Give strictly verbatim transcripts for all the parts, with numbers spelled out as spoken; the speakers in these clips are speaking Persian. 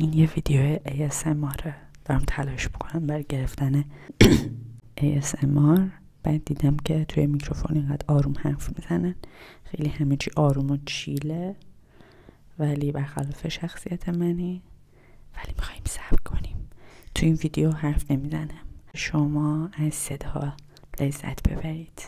این یه ویدیو ای اس ام آر دارم تلاش بکنم برای گرفتن ای اس ام آر. بعد دیدم که توی میکروفون اینقدر آروم حرف میزنن، خیلی همه چی آروم و چیله، ولی برخلاف شخصیت منی. ولی میخواییم صبر کنیم، توی این ویدیو حرف نمیزنم، شما از صدا لذت ببرید.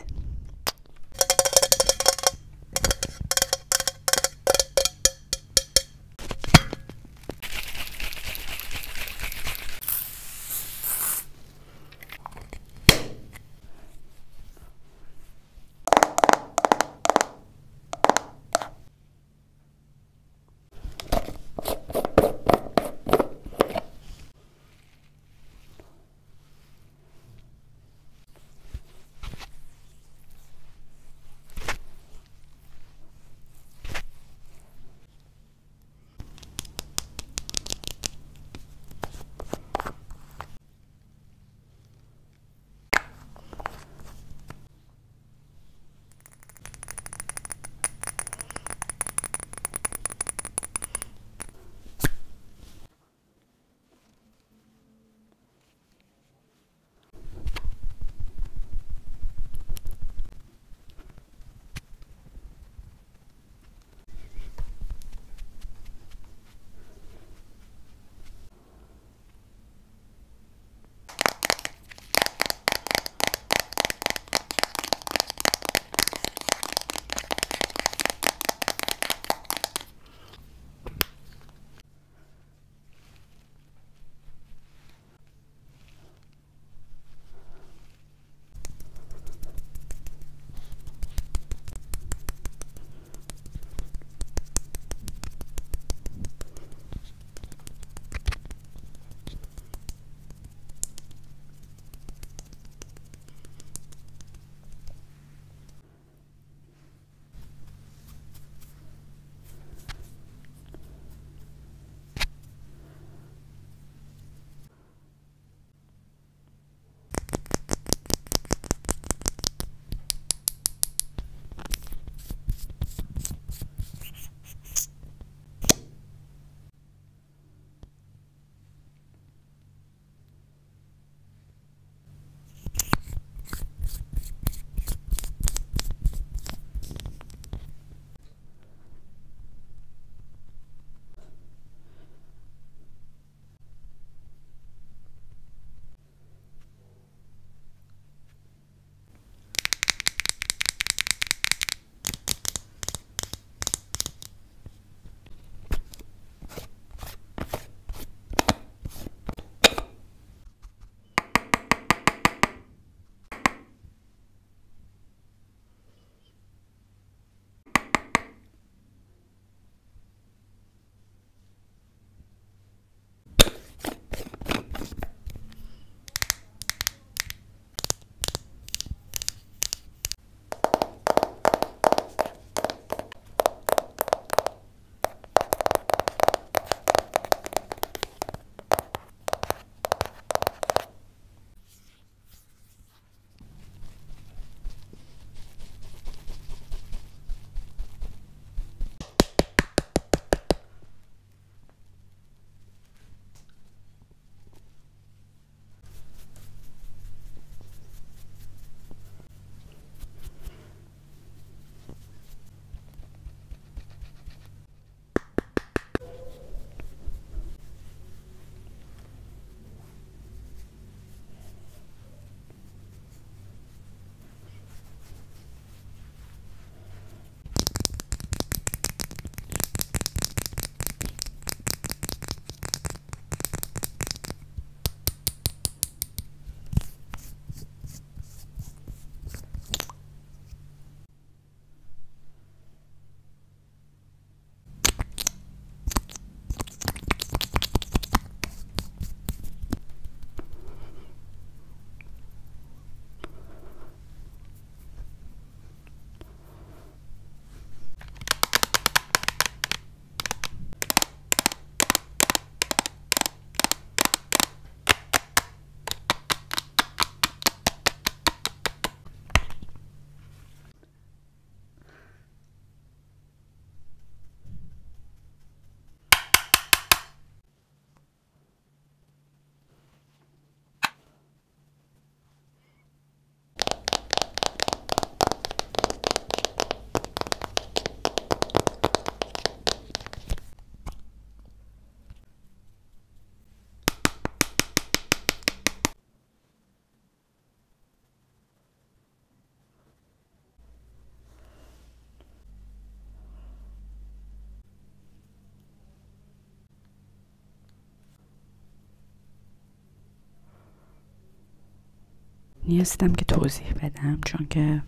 نیستم که توضیح بدم چون که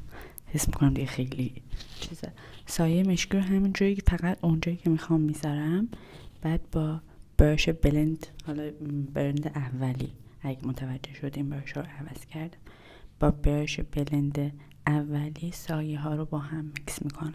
حس میکنم دیگه خیلی چیزه. سایه مشکی رو همین جایی که فقط اونجایی که میخوام میذارم، بعد با برش بلند، حالا برند اولی اگه متوجه شدیم برش رو عوض کردم، با برش بلند اولی سایه ها رو با هم میکس میکنم.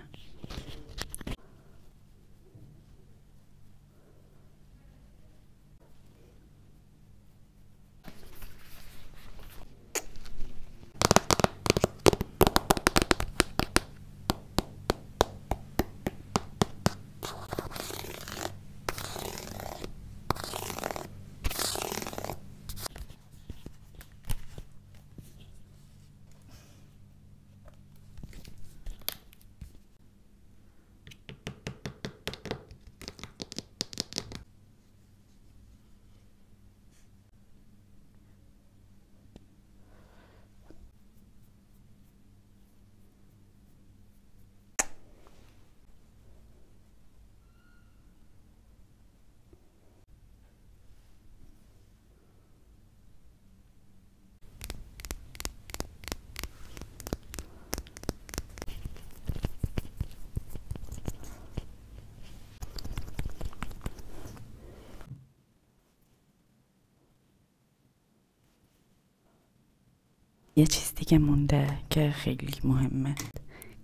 یه چیز دیگه مونده که خیلی مهمه،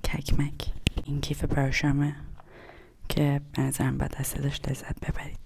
ککمک. این کیف برشمه که به نظرم باید از ازش لذت ببرید.